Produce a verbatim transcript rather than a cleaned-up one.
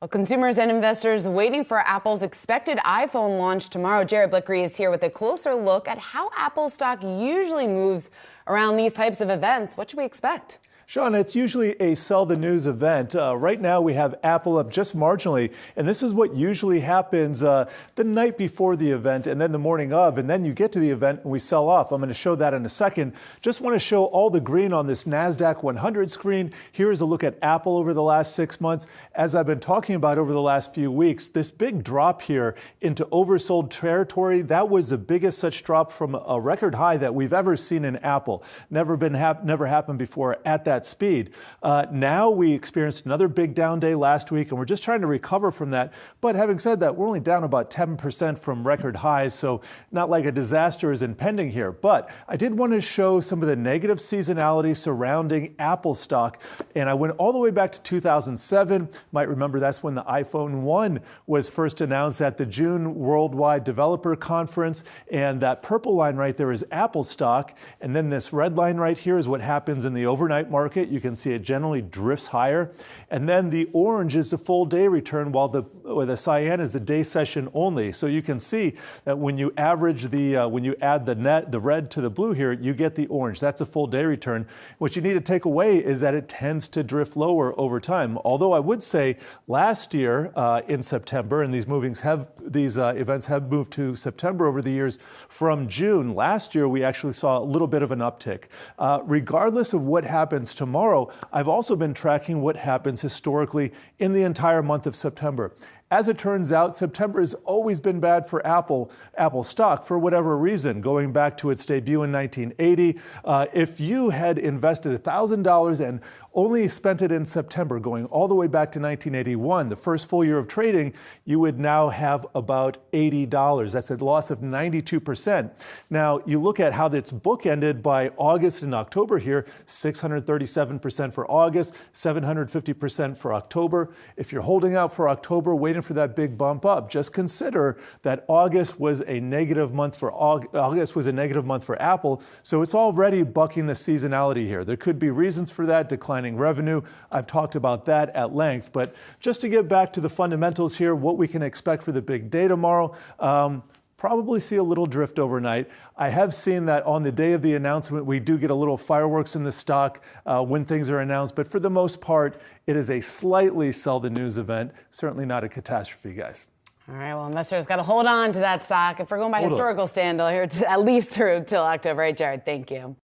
Well, consumers and investors waiting for Apple's expected iPhone launch tomorrow. Jared Blikre is here with a closer look at how Apple stock usually moves around these types of events. What should we expect? Sean, it's usually a sell the news event. Uh, right now we have Apple up just marginally, and this is what usually happens uh, the night before the event and then the morning of, and then you get to the event and we sell off. I'm going to show that in a second. Just want to show all the green on this NASDAQ one hundred screen. Here's a look at Apple over the last six months. As I've been talking about over the last few weeks, this big drop here into oversold territory, that was the biggest such drop from a record high that we've ever seen in Apple. Never been hap- never happened before at that speed. Uh, now we experienced another big down day last week, and we're just trying to recover from that. But having said that, we're only down about ten percent from record highs, so not like a disaster is impending here. But I did want to show some of the negative seasonality surrounding Apple stock, and I went all the way back to two thousand seven. Might remember that's when the iPhone one was first announced at the June Worldwide Developer Conference, and that purple line right there is Apple stock, and then this red line right here is what happens in the overnight market. You can see it generally drifts higher. And then the orange is the full day return, while the, or the cyan is the day session only. So you can see that when you average the, uh, when you add the net, the red to the blue here, you get the orange. That's a full day return. What you need to take away is that it tends to drift lower over time. Although I would say last year uh, in September, and these movings have, these uh, events have moved to September over the years from June. Last year, we actually saw a little bit of an uptick. Uh, regardless of what happens tomorrow, I've also been tracking what happens historically in the entire month of September. As it turns out, September has always been bad for Apple, Apple stock for whatever reason, going back to its debut in nineteen eighty. Uh, if you had invested one thousand dollars and only spent it in September, going all the way back to nineteen eighty-one, the first full year of trading, you would now have about eighty dollars. That's a loss of ninety-two percent. Now, you look at how it's bookended by August and October here, six hundred thirty-seven percent for August, seven hundred fifty percent for October. If you're holding out for October, waiting for that big bump up, just consider that August was a negative month for August, August was a negative month for Apple, so it's already bucking the seasonality here. There could be reasons for that, declining revenue. I've talked about that at length, but just to get back to the fundamentals here, what we can expect for the big day tomorrow. Um, Probably see a little drift overnight. I have seen that on the day of the announcement, we do get a little fireworks in the stock uh, when things are announced. But for the most part, it is a slightly sell the news event. Certainly not a catastrophe, guys. All right, well, investors got to hold on to that stock. If we're going by hold historical standard here, at least through till October. All right, Jared, thank you.